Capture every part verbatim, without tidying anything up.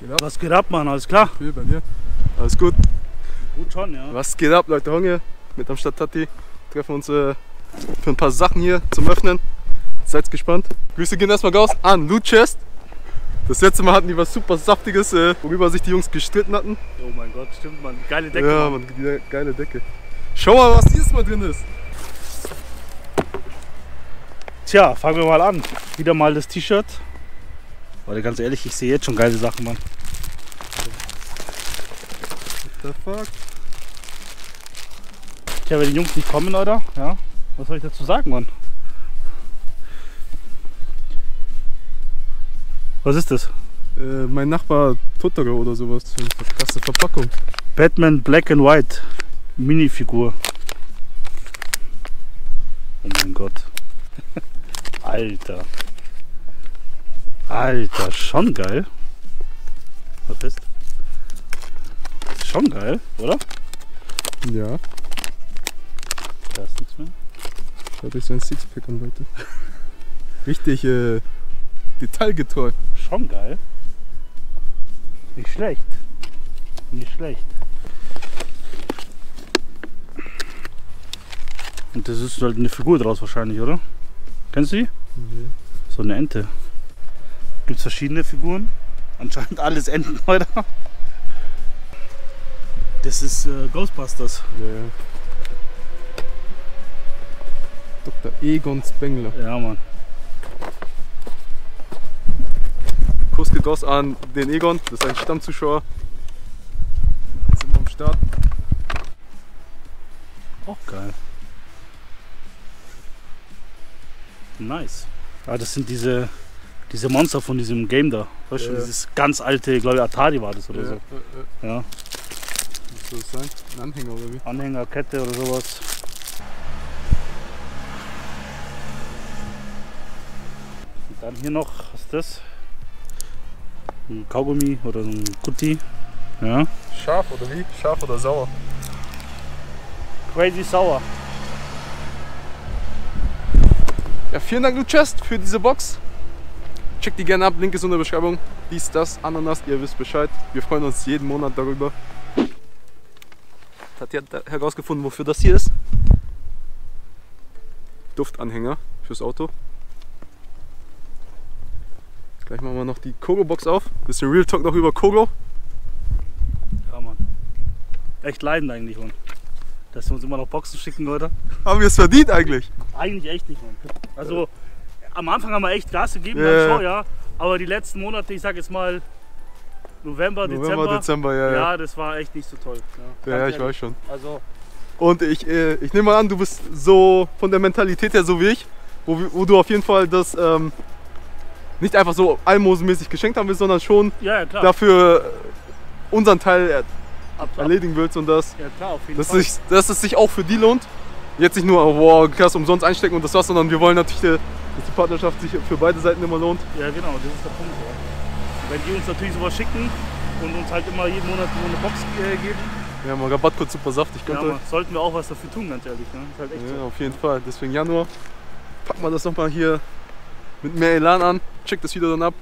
Geht ab. Was geht ab, Mann? Alles klar? Viel bei dir? Alles gut? Gut schon, ja. Was geht ab, Leute? Hong hier mit am Stadttatti. Treffen uns äh, für ein paar Sachen hier zum Öffnen. Seid gespannt. Grüße gehen erstmal raus an Loot Chest. Das letzte Mal hatten die was super Saftiges, äh, worüber sich die Jungs gestritten hatten. Oh mein Gott, stimmt, Mann. Geile Decke. Ja, Mann, die geile Decke. Schau mal, was dieses Mal drin ist. Tja, fangen wir mal an. Wieder mal das T-Shirt. Warte, ganz ehrlich, ich sehe jetzt schon geile Sachen, Mann. What the fuck? Tja, wenn die Jungs nicht kommen, oder? Ja, was soll ich dazu sagen, Mann? Was ist das? Äh, mein Nachbar Totoro oder sowas. Krasse Verpackung. Batman Black and White. Minifigur. Oh mein Gott. Alter. Alter, schon geil. Was ist? Schon geil, oder? Ja. Da ist nichts mehr. Da habe ich so ein Sixpack an, Leute. Richtig äh, detailgetreu. Schon geil. Nicht schlecht. Nicht schlecht. Und das ist halt eine Figur draus wahrscheinlich, oder? Kennst du die? Nee. So eine Ente. Gibt es verschiedene Figuren. Anscheinend alles Enten, Leute. Das ist äh, Ghostbusters. Ja, ja. Doktor Egon Spengler. Ja, Mann. Kuss geht raus an den Egon. Das ist ein Stammzuschauer. Jetzt sind wir am Start. Auch geil. Nice. Ah, das sind diese, diese Monster von diesem Game da. Weißt du, ja, dieses ganz alte, glaube ich, Atari war das oder ja, so. Ja. ja. Was soll das sein? Ein Anhänger oder wie? Anhängerkette oder sowas. Und dann hier noch, was ist das? Ein Kaugummi oder ein Kutti. Ja. Scharf oder wie? Scharf oder sauer? Crazy sauer. Ja, vielen Dank, Loot Chest, für diese Box. Checkt die gerne ab, Link ist in der Beschreibung. Dies, das, Ananas, ihr wisst Bescheid. Wir freuen uns jeden Monat darüber. Hat ja herausgefunden, wofür das hier ist. Duftanhänger fürs Auto. Gleich machen wir noch die Kogo-Box auf. Bisschen Real Talk noch über Kogo. Ja, Mann. Echt leiden eigentlich, Mann. Dass wir uns immer noch Boxen schicken, Leute. Haben wir es verdient eigentlich? Eigentlich echt nicht, Mann. Also ja, am Anfang haben wir echt Gas gegeben, ja, schon, ja. Aber die letzten Monate, ich sag jetzt mal November, November Dezember. Dezember ja, ja, ja, das war echt nicht so toll. Ja, ja, ja, ich weiß schon. Also und ich, äh, ich nehme mal an, du bist so von der Mentalität her so wie ich, wo, wo du auf jeden Fall das ähm, nicht einfach so almosenmäßig geschenkt haben willst, sondern schon ja, ja, dafür unseren Teil Äh, erledigen willst und das, ja, klar, auf jeden dass, Fall. Ich, dass es sich auch für die lohnt. Jetzt nicht nur, wow, krass, umsonst einstecken und das war's, sondern wir wollen natürlich, dass die Partnerschaft sich für beide Seiten immer lohnt. Ja, genau, das ist der Punkt. Ja. Wenn die uns natürlich sowas schicken und uns halt immer jeden Monat so eine Box geben. Ja, mal Rabattcode SuperSaftig. Ja, man, sollten wir auch was dafür tun, ganz ehrlich. Ne? Ist halt echt ja, so. Auf jeden Fall. Deswegen Januar, packen wir das nochmal hier mit mehr Elan an, checkt das Video dann ab.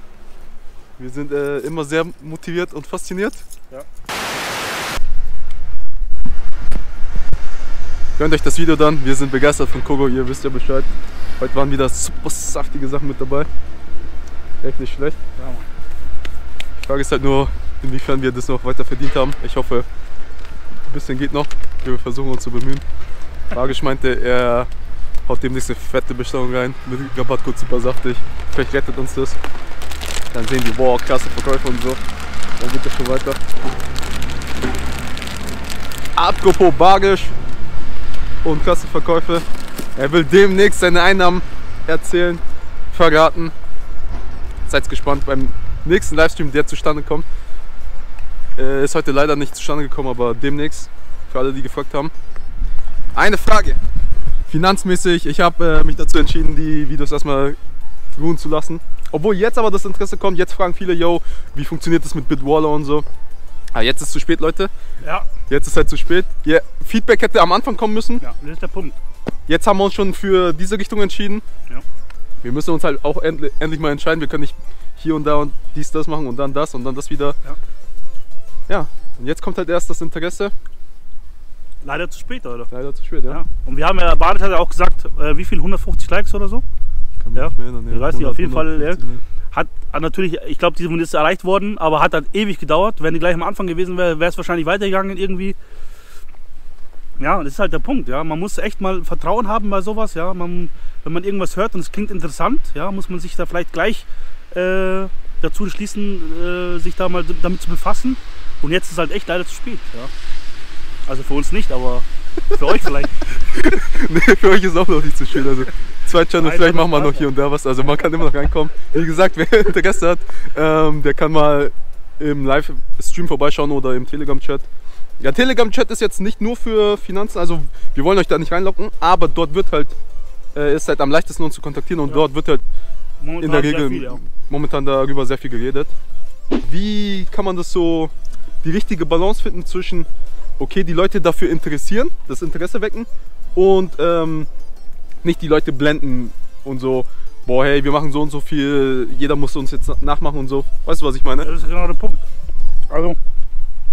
Wir sind äh, immer sehr motiviert und fasziniert. Ja. Gönnt euch das Video dann, wir sind begeistert von Kogo, ihr wisst ja Bescheid. Heute waren wieder super saftige Sachen mit dabei. Echt nicht schlecht. Ja. Die Frage ist halt nur, inwiefern wir das noch weiter verdient haben. Ich hoffe, ein bisschen geht noch. Wir versuchen uns zu bemühen. Magisch meinte, er haut demnächst eine fette Bestellung rein. Mit Rabattcode SuperSaftig. Vielleicht rettet uns das. Dann sehen die, wow, krasse Verkäufe und so. Dann geht das schon weiter. Apropos Bagisch und krasse Verkäufe. Er will demnächst seine Einnahmen erzählen, verraten. Seid gespannt beim nächsten Livestream, der zustande kommt. Äh, ist heute leider nicht zustande gekommen, aber demnächst. Für alle, die gefragt haben. Eine Frage. Finanzmäßig, ich habe äh, mich dazu entschieden, die Videos erstmal ruhen zu lassen. Obwohl jetzt aber das Interesse kommt. Jetzt fragen viele, yo, wie funktioniert das mit BitWaller und so. Ah, jetzt ist es zu spät, Leute. Ja. Jetzt ist es halt zu spät. Ja, Feedback hätte am Anfang kommen müssen. Ja, das ist der Punkt. Jetzt haben wir uns schon für diese Richtung entschieden. Ja. Wir müssen uns halt auch endlich, endlich mal entscheiden. Wir können nicht hier und da und dies, das machen und dann das und dann das wieder. Ja, ja, und jetzt kommt halt erst das Interesse. Leider zu spät, Leute. Leider zu spät, ja. ja. Und wir haben ja, Baris hat ja auch gesagt, äh, wie viel, hundertfünfzig Likes oder so? Ich kann mich ja. nicht mehr erinnern. Ja. Ich weiß nicht, auf jeden Fall. Ja. Hat, hat natürlich, ich glaube, diese Minute ist erreicht worden, aber hat halt ewig gedauert. Wenn die gleich am Anfang gewesen wäre, wäre es wahrscheinlich weitergegangen irgendwie. Ja, das ist halt der Punkt, ja. Man muss echt mal Vertrauen haben bei sowas, ja. Man, wenn man irgendwas hört und es klingt interessant, ja, muss man sich da vielleicht gleich äh, dazu schließen, äh, sich da mal damit zu befassen. Und jetzt ist halt echt leider zu spät, ja. Also für uns nicht, aber für euch vielleicht. Nee, für euch ist auch noch nicht zu spät. Also Zweitchannel, vielleicht machen wir noch hier und da was. Also man kann immer noch reinkommen. Wie gesagt, wer Interesse hat, ähm, der kann mal im Livestream vorbeischauen oder im Telegram-Chat. Ja, Telegram-Chat ist jetzt nicht nur für Finanzen, also wir wollen euch da nicht reinlocken, aber dort wird halt, äh, ist halt am leichtesten uns zu kontaktieren und ja. dort wird halt momentan in der Regel viel, ja. momentan darüber sehr viel geredet. Wie kann man das so, die richtige Balance finden zwischen, okay, die Leute dafür interessieren, das Interesse wecken und ähm, nicht die Leute blenden und so, boah, hey, wir machen so und so viel, jeder muss uns jetzt nachmachen und so. Weißt du, was ich meine? Das ist genau der Punkt. Also,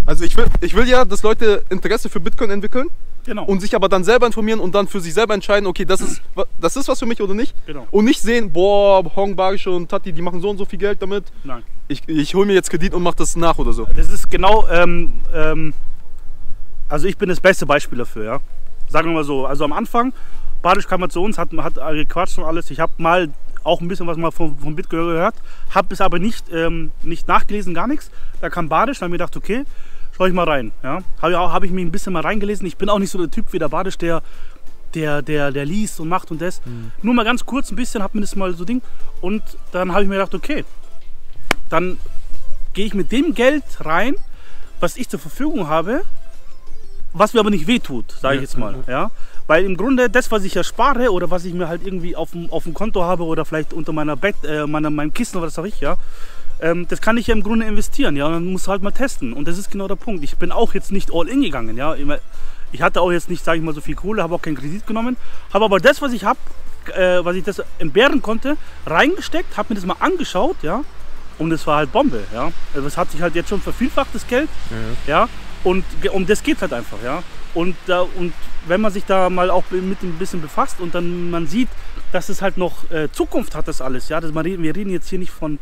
also ich will, ich will ja, dass Leute Interesse für Bitcoin entwickeln, genau, und sich aber dann selber informieren und dann für sich selber entscheiden, okay, das ist, das ist was für mich oder nicht. Genau. Und nicht sehen, boah, Hong, Baris und Tati, die machen so und so viel Geld damit. Nein. Ich, ich hole mir jetzt Kredit und mache das nach oder so. Das ist genau, ähm, ähm, also ich bin das beste Beispiel dafür, ja. Sagen wir mal so, also am Anfang, Baris kam mal zu uns, hat, hat gequatscht und alles. Ich habe mal auch ein bisschen was mal von, von Bitcoin gehört, habe es aber nicht, ähm, nicht nachgelesen, gar nichts. Da kam Baris, dann habe ich mir gedacht, okay, schau ich mal rein. Ja. Habe ich, hab ich mich ein bisschen mal reingelesen. Ich bin auch nicht so der Typ wie der Baris, der, der, der, der liest und macht und das. Mhm. Nur mal ganz kurz ein bisschen, habe mir das mal so Ding. Und dann habe ich mir gedacht, okay, dann gehe ich mit dem Geld rein, was ich zur Verfügung habe, was mir aber nicht wehtut, sage ich jetzt mal. Ja. Weil im Grunde das, was ich erspare oder was ich mir halt irgendwie auf dem, auf dem Konto habe oder vielleicht unter meiner Bett, äh, meiner, meinem Kissen oder was auch ich, ja, ähm, das kann ich ja im Grunde investieren, ja, und dann muss halt mal testen. Und das ist genau der Punkt. Ich bin auch jetzt nicht all in gegangen, ja. Ich hatte auch jetzt nicht, sage ich mal, so viel Kohle, habe auch keinen Kredit genommen, habe aber das, was ich habe, äh, was ich das entbehren konnte, reingesteckt, habe mir das mal angeschaut, ja, und es war halt Bombe, ja. Also es hat sich halt jetzt schon vervielfacht, das Geld, ja, ja? Und um das geht halt einfach, ja. Und, da, und wenn man sich da mal auch mit ein bisschen befasst und dann man sieht, dass es halt noch äh, Zukunft hat, das alles. Ja? Das, wir reden jetzt hier nicht von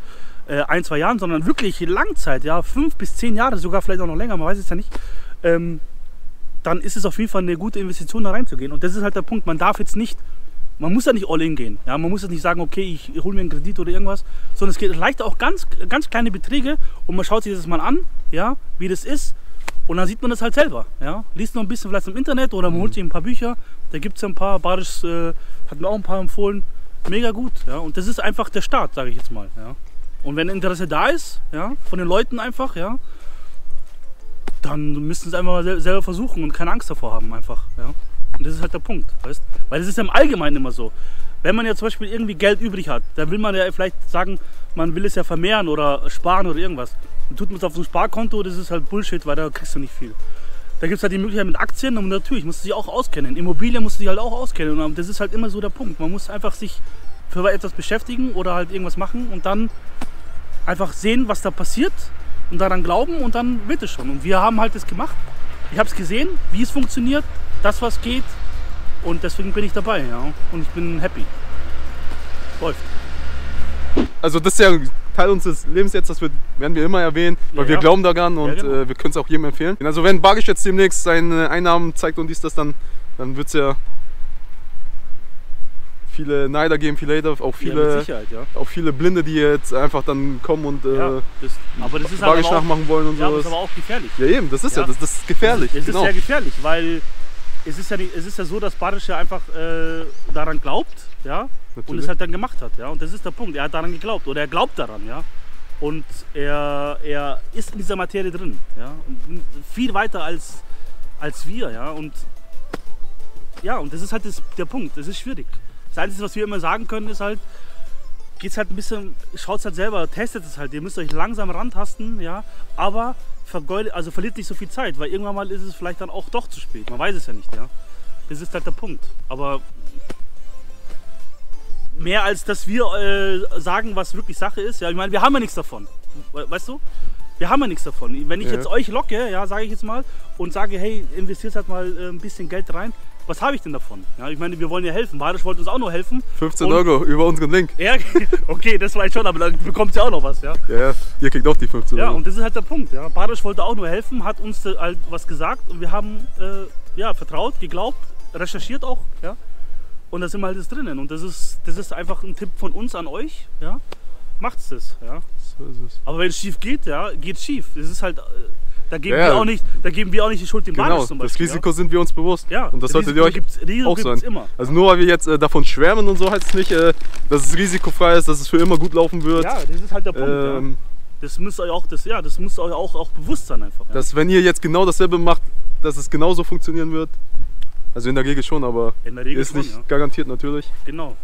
äh, ein, zwei Jahren, sondern wirklich Langzeit, ja, fünf bis zehn Jahre, sogar vielleicht auch noch länger, man weiß es ja nicht. Ähm, dann ist es auf jeden Fall eine gute Investition, da reinzugehen. Und das ist halt der Punkt, man darf jetzt nicht, man muss da nicht all in gehen. Ja? Man muss jetzt nicht sagen, okay, ich hole mir einen Kredit oder irgendwas, sondern es geht leicht auch ganz, ganz kleine Beträge und man schaut sich das mal an, ja, wie das ist. Und dann sieht man das halt selber, ja. Liest noch ein bisschen vielleicht im Internet oder man holt sich ein paar Bücher. Da gibt es ja ein paar, Baris äh, hat mir auch ein paar empfohlen. Mega gut, ja. Und das ist einfach der Start, sage ich jetzt mal, ja. Und wenn Interesse da ist, ja, von den Leuten einfach, ja, dann müssen sie einfach mal sel selber versuchen und keine Angst davor haben einfach, ja. Und das ist halt der Punkt, weißt? Weil das ist ja im Allgemeinen immer so. Wenn man ja zum Beispiel irgendwie Geld übrig hat, dann will man ja vielleicht sagen, man will es ja vermehren oder sparen oder irgendwas. Dann tut man es auf so ein Sparkonto, das ist halt Bullshit, weil da kriegst du nicht viel. Da gibt es halt die Möglichkeit mit Aktien und natürlich musst du dich auch auskennen. Immobilien musst du dich halt auch auskennen und das ist halt immer so der Punkt. Man muss einfach sich für etwas beschäftigen oder halt irgendwas machen und dann einfach sehen, was da passiert und daran glauben und dann wird es schon. Und wir haben halt das gemacht. Ich habe es gesehen, wie es funktioniert, das was geht und deswegen bin ich dabei, ja, und ich bin happy. Läuft. Also das ist ja Teil unseres Lebens jetzt, das werden wir immer erwähnen, weil ja, wir ja. glauben daran und ja, genau. äh, wir können es auch jedem empfehlen. Also wenn Baris jetzt demnächst seine Einnahmen zeigt und dies, das, dann, dann wird es ja viele Neider geben, viele Hater, auch viele, ja, ja. auch viele Blinde, die jetzt einfach dann kommen und äh, ja, das, aber das ist Baris halt nachmachen auch, wollen und so. Ja, sowas. Das ist aber auch gefährlich. Ja eben, das ist ja, ja das, das ist gefährlich. Es ist, genau. ist sehr gefährlich, weil es ist ja, es ist ja so, dass Baris ja einfach äh, daran glaubt, ja. Natürlich. Und es halt dann gemacht hat, ja, und das ist der Punkt, er hat daran geglaubt oder er glaubt daran, ja, und er, er ist in dieser Materie drin, ja, und viel weiter als, als wir, ja, und ja, und das ist halt das, der Punkt, das ist schwierig. Das Einzige, was wir immer sagen können, ist halt, geht's halt ein bisschen, schaut's halt selber, testet es halt, ihr müsst euch langsam rantasten, ja, aber vergeudet, also verliert nicht so viel Zeit, weil irgendwann mal ist es vielleicht dann auch doch zu spät, man weiß es ja nicht, ja, das ist halt der Punkt, aber mehr als dass wir äh, sagen, was wirklich Sache ist. Ja, ich meine, wir haben ja nichts davon. Weißt du? Wir haben ja nichts davon. Wenn ich ja. jetzt euch locke, ja, sage ich jetzt mal, und sage, hey, investiert halt mal äh, ein bisschen Geld rein, was habe ich denn davon? Ja, ich meine, wir wollen ja helfen. Baris wollte uns auch noch helfen. fünfzehn Euro über unseren Link. Ja, okay, das vielleicht schon, aber dann bekommt ihr auch noch was. Ja, ja, ihr kriegt auch die fünfzehn Euro. Ja, und das ist halt der Punkt. Ja. Baris wollte auch nur helfen, hat uns halt was gesagt und wir haben äh, ja, vertraut, geglaubt, recherchiert auch. Ja. Und da sind wir halt jetzt drinnen. Und das ist, das ist einfach ein Tipp von uns an euch. Ja. Macht's das. Ja. So ist es. Aber wenn es schief geht, ja, geht schief. Das ist halt, da geben, ja, wir, auch nicht, da geben wir auch nicht die Schuld dem genau, Baris zum Beispiel. Das Risiko ja. sind wir uns bewusst. Ja, und das solltet ihr euch gibt's, auch sein. Immer. Also nur weil wir jetzt äh, davon schwärmen und so, heißt es nicht, äh, dass es risikofrei ist, dass es für immer gut laufen wird. Ja, das ist halt der Punkt. Ähm, ja. Das müsst euch auch, das, ja, das müsst euch auch, auch bewusst sein einfach. Ja. Dass wenn ihr jetzt genau dasselbe macht, dass es genauso funktionieren wird. Also in der Regel schon, aber in der Regel ist schon, nicht ja. garantiert natürlich. Genau.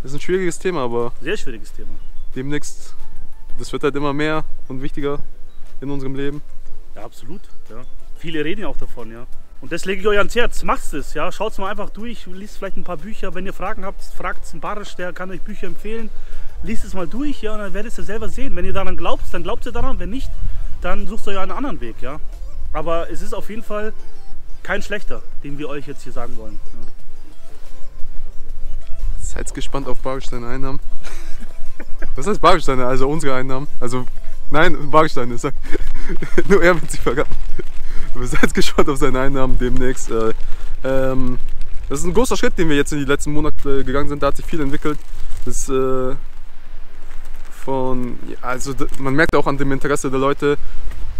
Das ist ein schwieriges Thema, aber... Sehr schwieriges Thema. Demnächst, das wird halt immer mehr und wichtiger in unserem Leben. Ja, absolut. Ja. Viele reden ja auch davon, ja. Und das lege ich euch ans Herz. Macht's das, ja. Schaut's mal einfach durch, liest vielleicht ein paar Bücher. Wenn ihr Fragen habt, fragt's einen Baris, der kann euch Bücher empfehlen. Liest es mal durch, ja, und dann werdet ihr selber sehen. Wenn ihr daran glaubt, dann glaubt ihr daran. Wenn nicht, dann sucht euch einen anderen Weg, ja. Aber es ist auf jeden Fall kein schlechter, den wir euch jetzt hier sagen wollen. Ja. Seid gespannt auf Baris seine Einnahmen. Was heißt Baris seine? Also unsere Einnahmen. Also nein, Baris seine. Nur er wird sie verraten. Seid gespannt auf seine Einnahmen demnächst. Äh, ähm, das ist ein großer Schritt, den wir jetzt in die letzten Monate gegangen sind. Da hat sich viel entwickelt. Das, äh, von, also, man merkt auch an dem Interesse der Leute.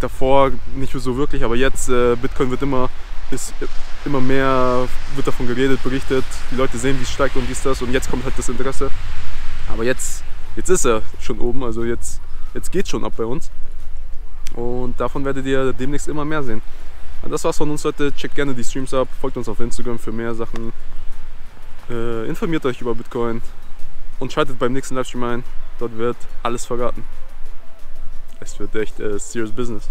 Davor nicht so wirklich, aber jetzt äh, Bitcoin wird immer, ist, immer mehr, wird davon geredet, berichtet, die Leute sehen, wie es steigt und dies, das und jetzt kommt halt das Interesse. Aber jetzt, jetzt ist er schon oben, also jetzt, jetzt geht es schon ab bei uns und davon werdet ihr demnächst immer mehr sehen. Und das war's von uns heute, checkt gerne die Streams ab, folgt uns auf Instagram für mehr Sachen, äh, informiert euch über Bitcoin und schaltet beim nächsten Livestream ein, dort wird alles verraten. Es wird echt äh, serious business.